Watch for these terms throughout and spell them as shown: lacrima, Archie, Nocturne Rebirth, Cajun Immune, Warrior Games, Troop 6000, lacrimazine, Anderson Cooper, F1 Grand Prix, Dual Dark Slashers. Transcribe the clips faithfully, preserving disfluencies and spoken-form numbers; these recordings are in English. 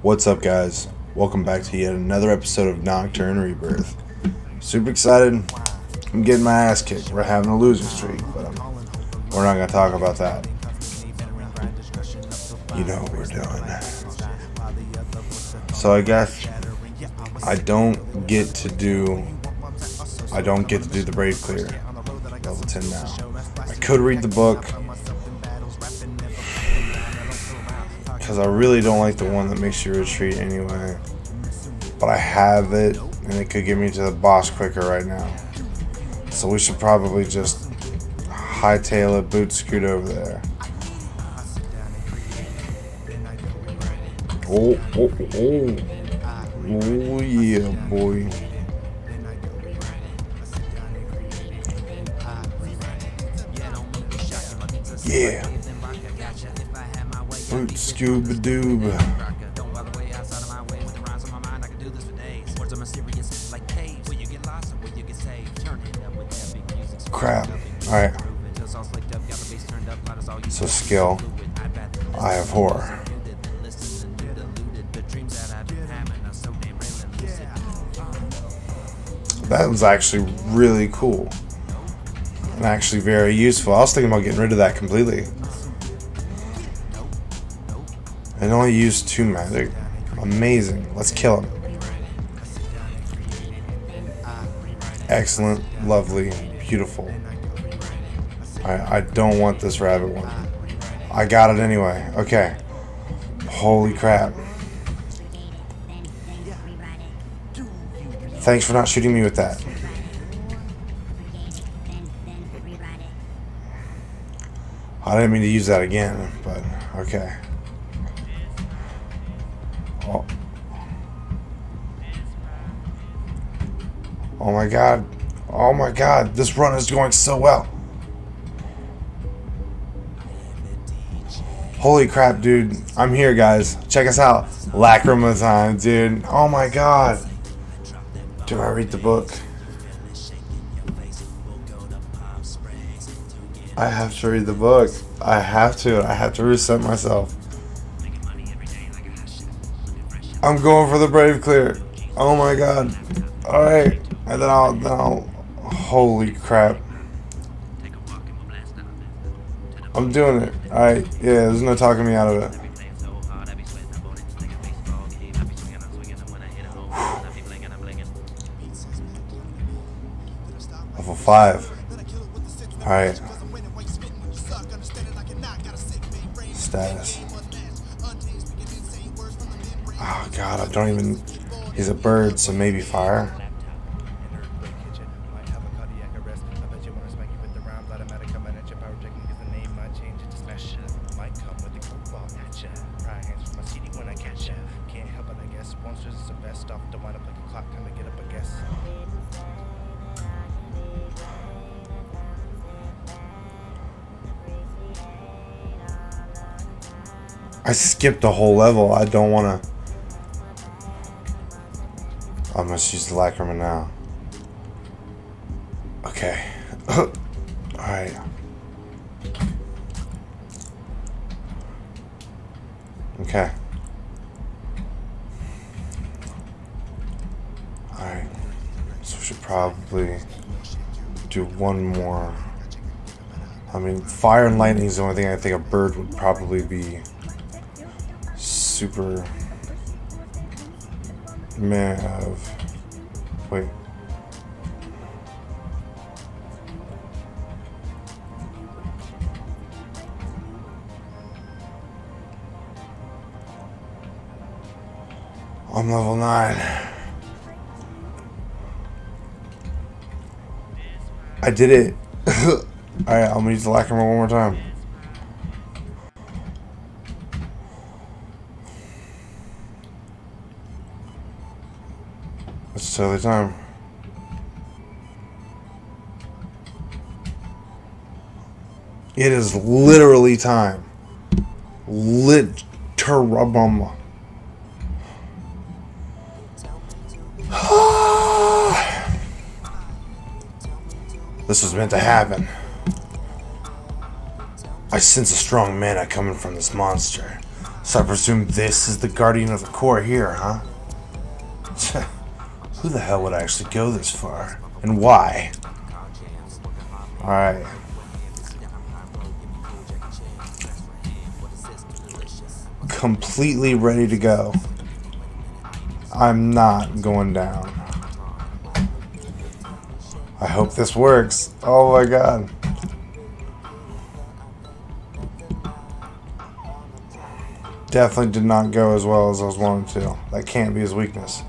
What's up, guys? Welcome back to yet another episode of Nocturne Rebirth. Super excited. I'm getting my ass kicked. We're having a losing streak, but I'm, we're not going to talk about that. You know what we're doing. So I guess I don't get to do I don't get to do the Brave Clear. Level ten now. I could read the book, because I really don't like the one that makes you retreat anyway, but I have it and it could get me to the boss quicker right now, so we should probably just hightail it, boot scoot over there. Oh, oh, oh, oh yeah, boy. Yeah. Boot Scooba Doob. Crap. Alright. So skill. I have horror. That was actually really cool. And actually very useful. I was thinking about getting rid of that completely. And only use two magic. Amazing. Let's kill him. Excellent. Lovely. Beautiful. I, I don't want this rabbit one. I got it anyway. Okay. Holy crap. Thanks for not shooting me with that. I didn't mean to use that again, but okay. Oh. Oh my god. Oh my god. This run is going so well. Holy crap, dude. I'm here, guys. Check us out. Lacrimazine, dude. Oh my god. Do I read the book? I have to read the book. I have to. I have to reset myself. I'm going for the Brave Clear. Oh my god. Alright. And then I'll, then I'll... Holy crap. I'm doing it. Alright. Yeah, there's no talking me out of it. Whew. Level five. Alright. Status. Oh god, I don't even... He's a bird, so maybe fire? I skipped the whole level. I don't want to... I must use the lacrima now. Okay. Alright. Okay. Alright. So we should probably do one more. I mean, fire and lightning is the only thing I think a bird would probably be super... Man of wait. I'm level nine. I did it. Alright, I'm gonna use the lacrima one more time. It's totally time. It is literally time. Literabum. This was meant to happen. I sense a strong mana coming from this monster. So I presume this is the guardian of the core here, huh? Who the hell would actually go this far? And why? Alright. Completely ready to go. I'm not going down. I hope this works. Oh my god. Definitely did not go as well as I was wanting to. That can't be his weakness.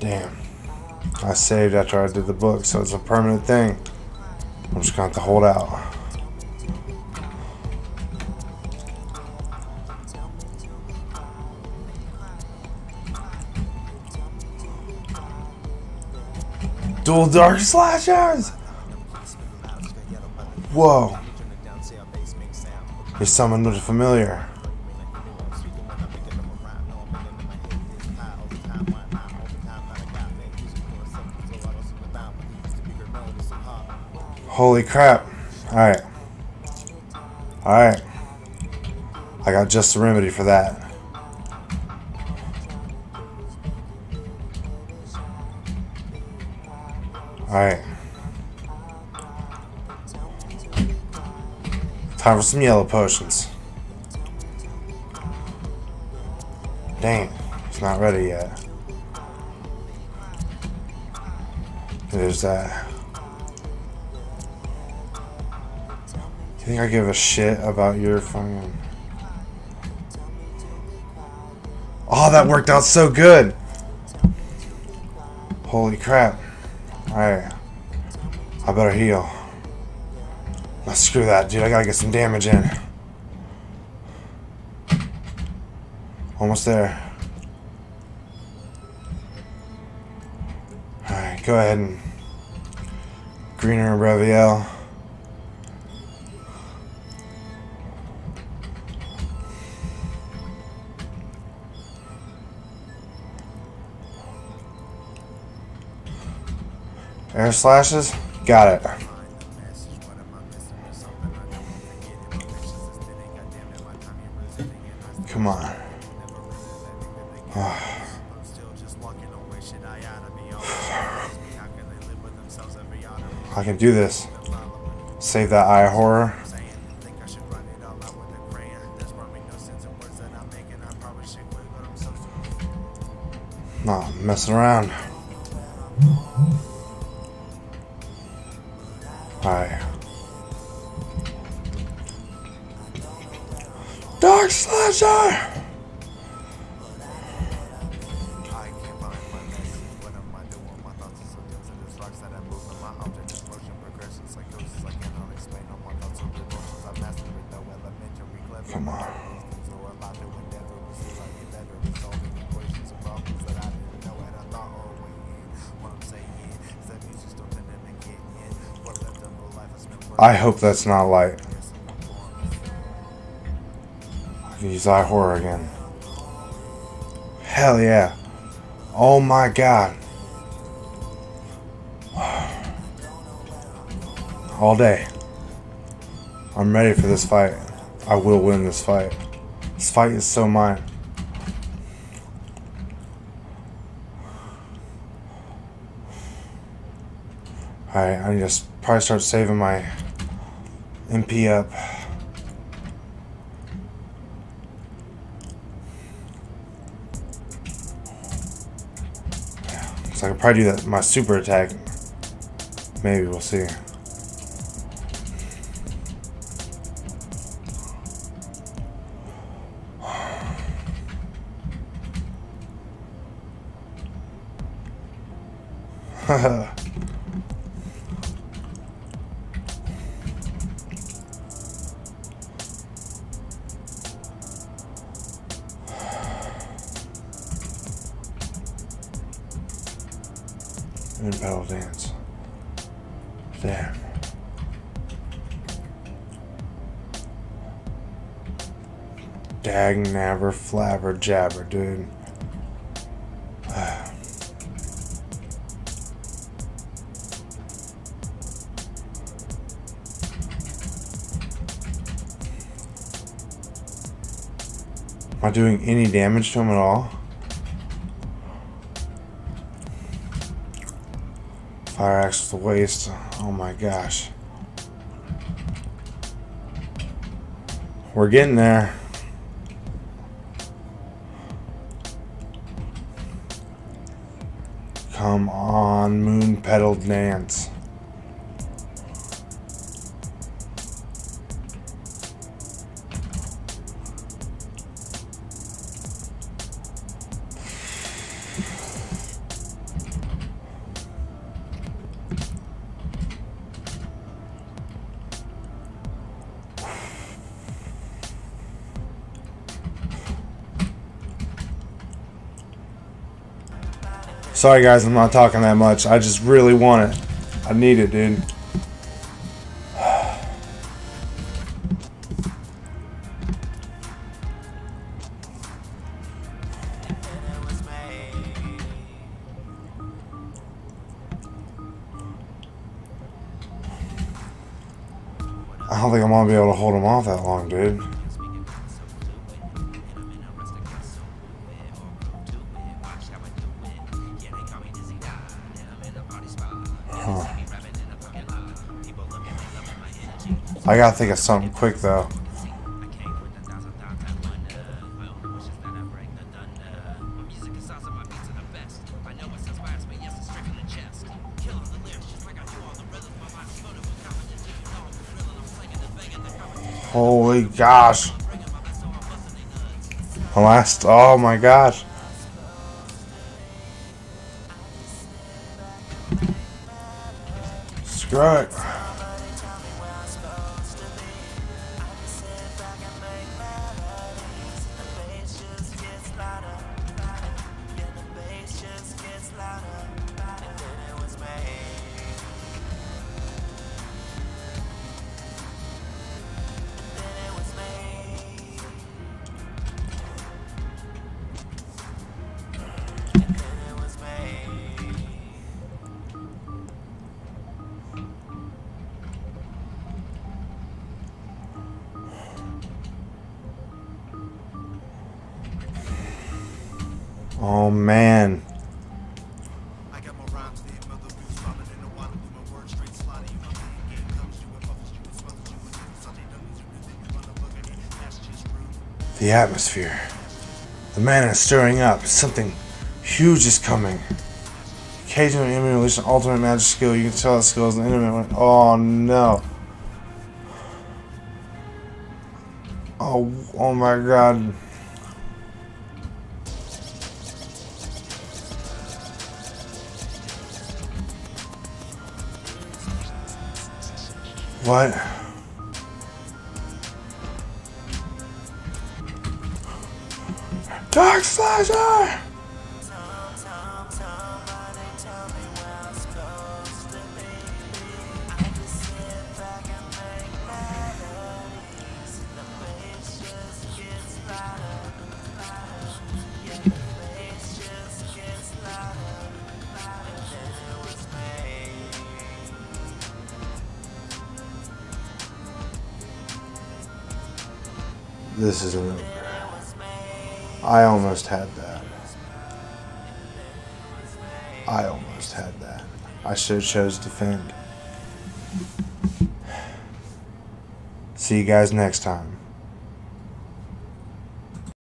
Damn. I saved after I did the book, so it's a permanent thing. I'm just gonna have to hold out. Dual Dark Slashers! Whoa. He summoned the familiar. Holy crap. Alright. Alright. I got just the remedy for that. Alright. Time for some yellow potions. Dang, it's not ready yet. There's that. You think I give a shit about your fucking... Oh, that worked out so good! Holy crap. Alright, I better heal. Now screw that, dude. I gotta get some damage in. Almost there. Alright, go ahead and Greener and Reviel. Air slashes? Got it. Come on. I can do this. Save that eye horror. Not messing around. Alright. Dark Slasher! Come on. I hope that's not light. I can use eye horror again. Hell yeah. Oh my god. All day. I'm ready for this fight. I will win this fight. This fight is so mine. Alright, I need to probably start saving my M P up. So I can probably do that my super attack. Maybe, we'll see. Haha. And battle dance. There. Dag nabber flabber jabber, dude. Am I doing any damage to him at all? Fire axe with the waste. Oh my gosh. We're getting there. Come on, moon petal dance. Sorry guys, I'm not talking that much. I just really want it. I need it, dude. I don't think I'm gonna be able to hold him off that long, dude. I gotta think of something quick though. Holy gosh. My last, oh my gosh. Screw it. Oh man. I got more rhymes than mother who's falling in the water through my word straight slotty. You know the game comes to a bubbles you as well as you with Sunday dummies everything on the bucket. That's just rude. The atmosphere. The man is stirring up. Something huge is coming. Cajun Immune released an ultimate magic skill. You can tell that skill is an intimate one. Oh no. Oh oh my god. What? Dark Slasher! This isn't over. I almost had that. I almost had that. I should have chose defend. See you guys next time.